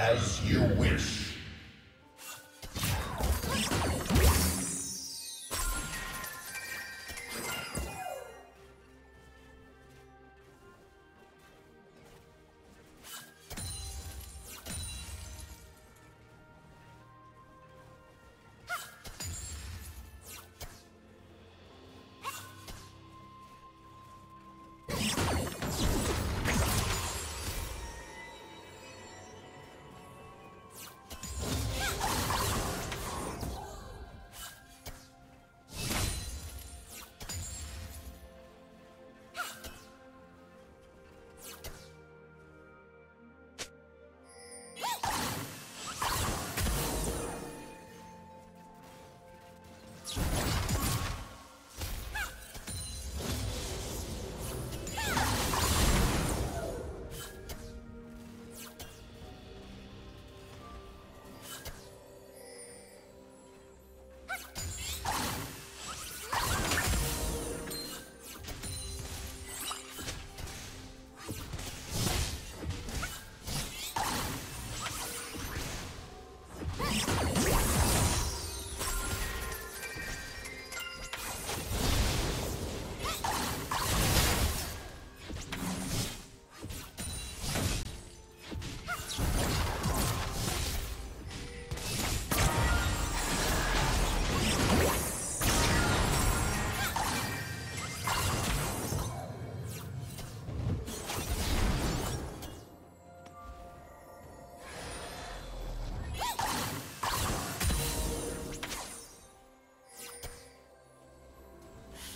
As you wish.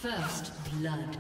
First blood.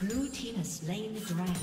Blue team has slain the dragon.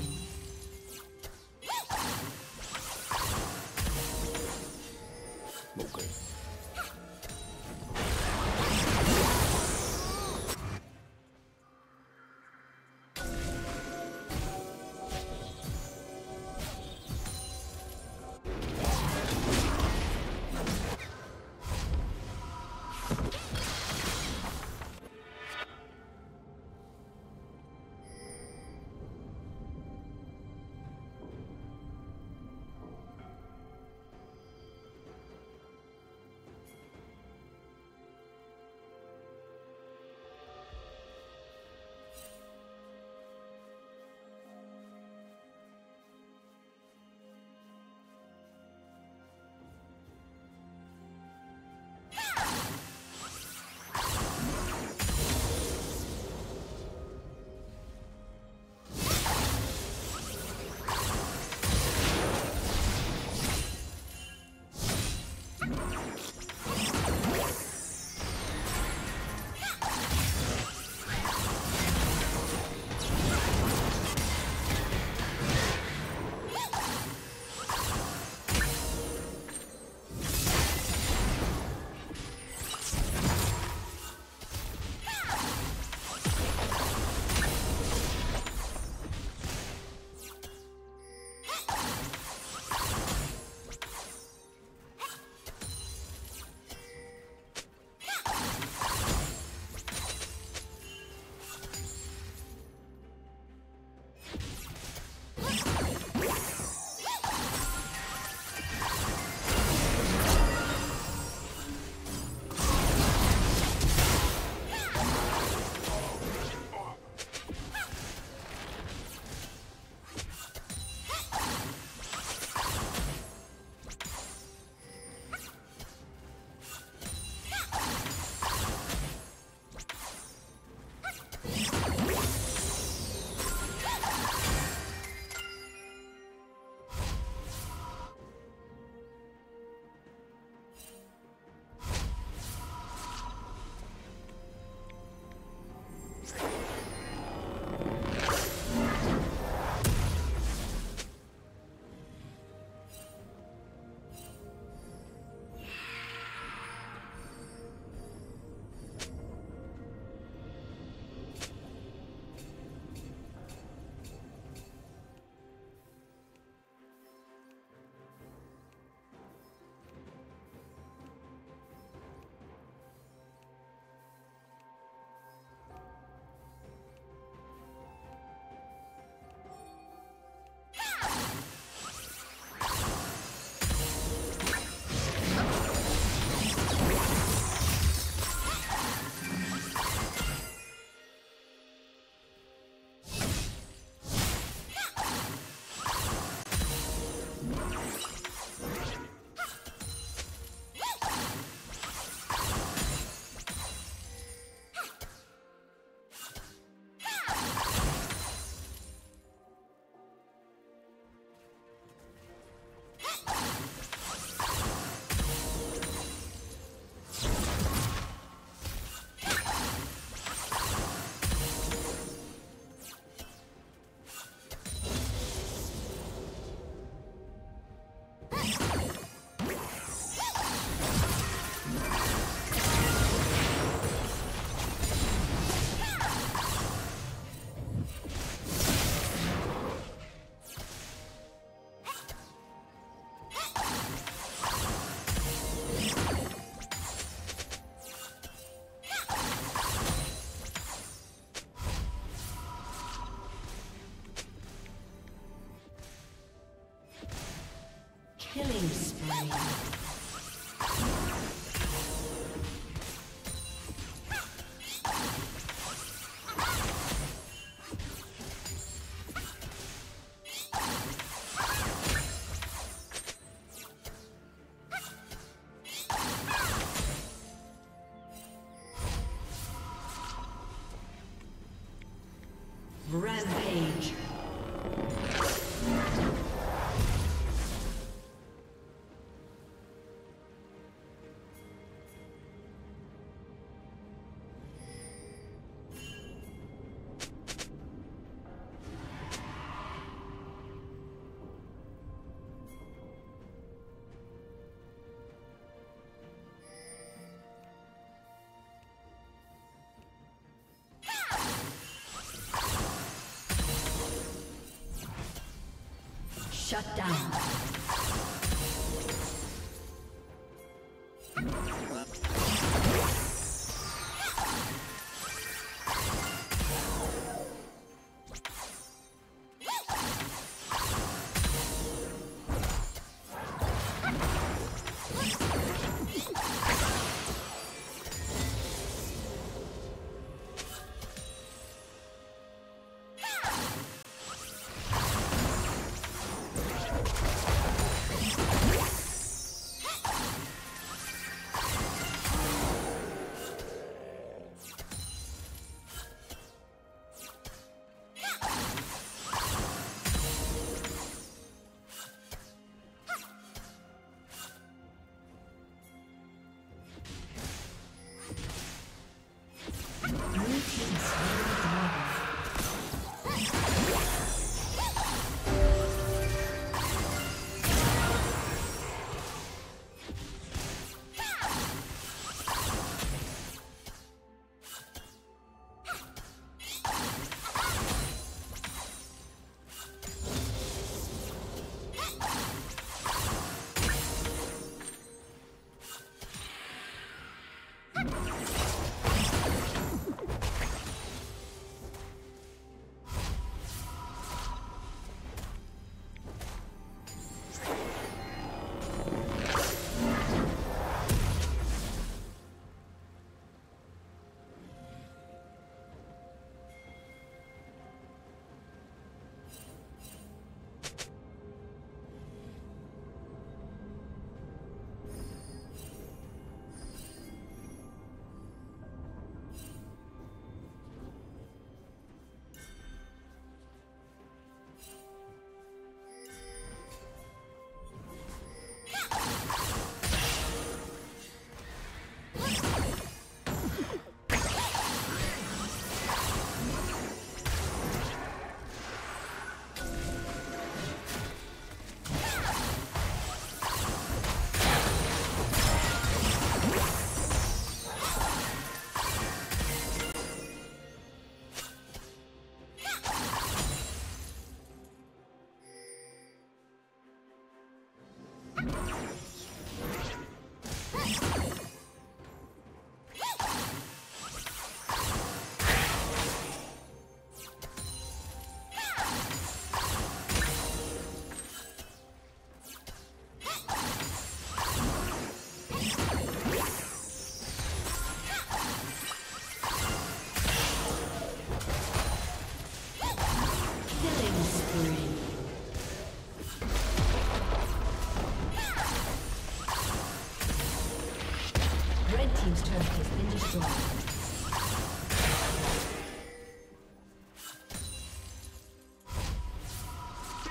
Rampage. Shut down.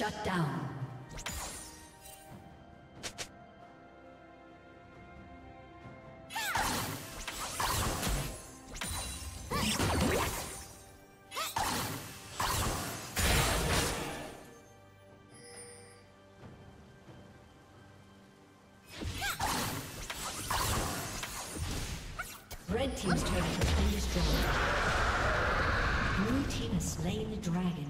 Shut down. Red team's turret has been destroyed. Blue team has slain the dragon.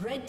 Red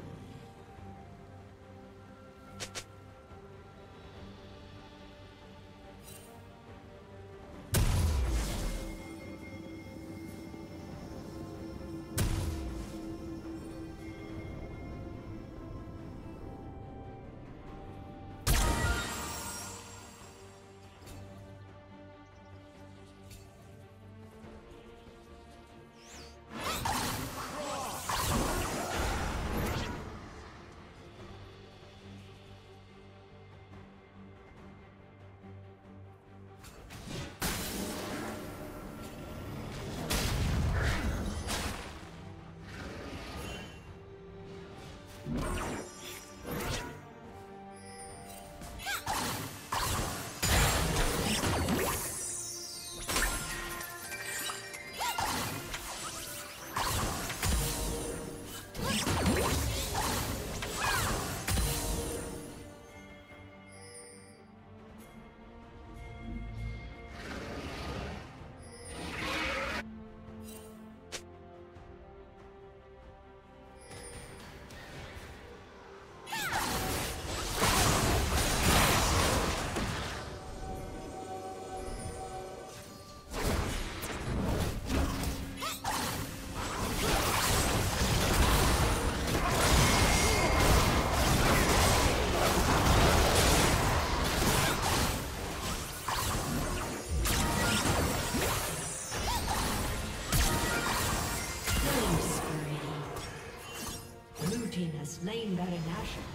Lane Baron Asher.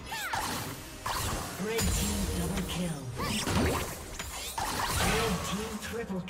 Red team double kill. Red team triple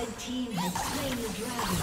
Red team has slain the dragon.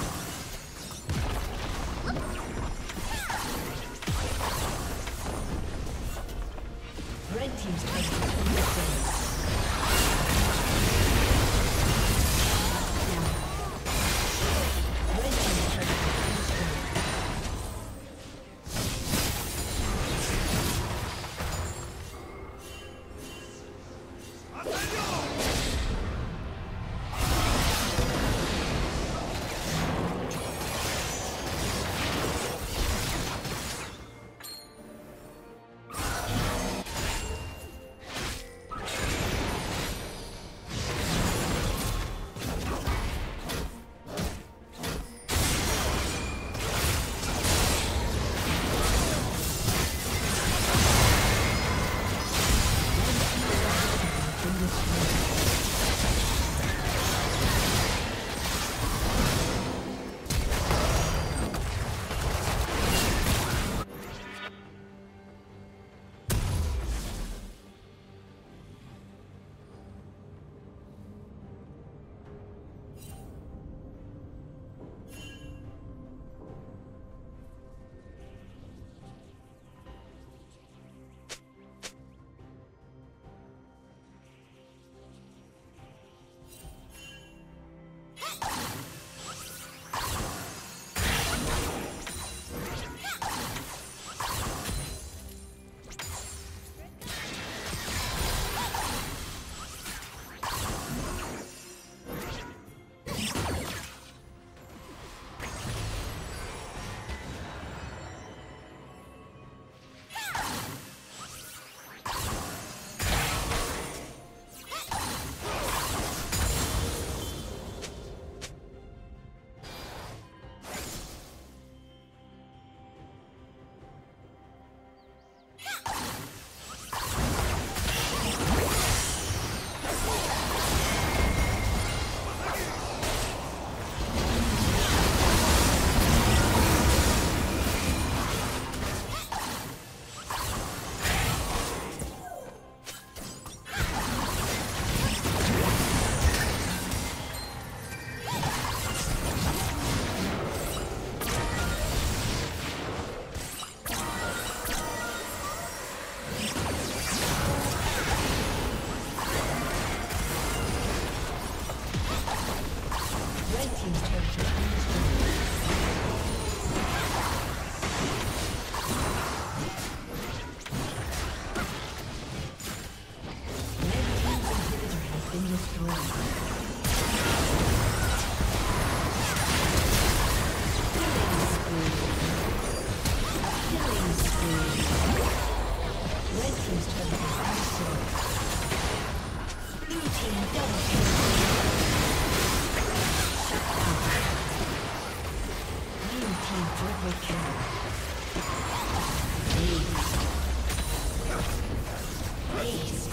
Please.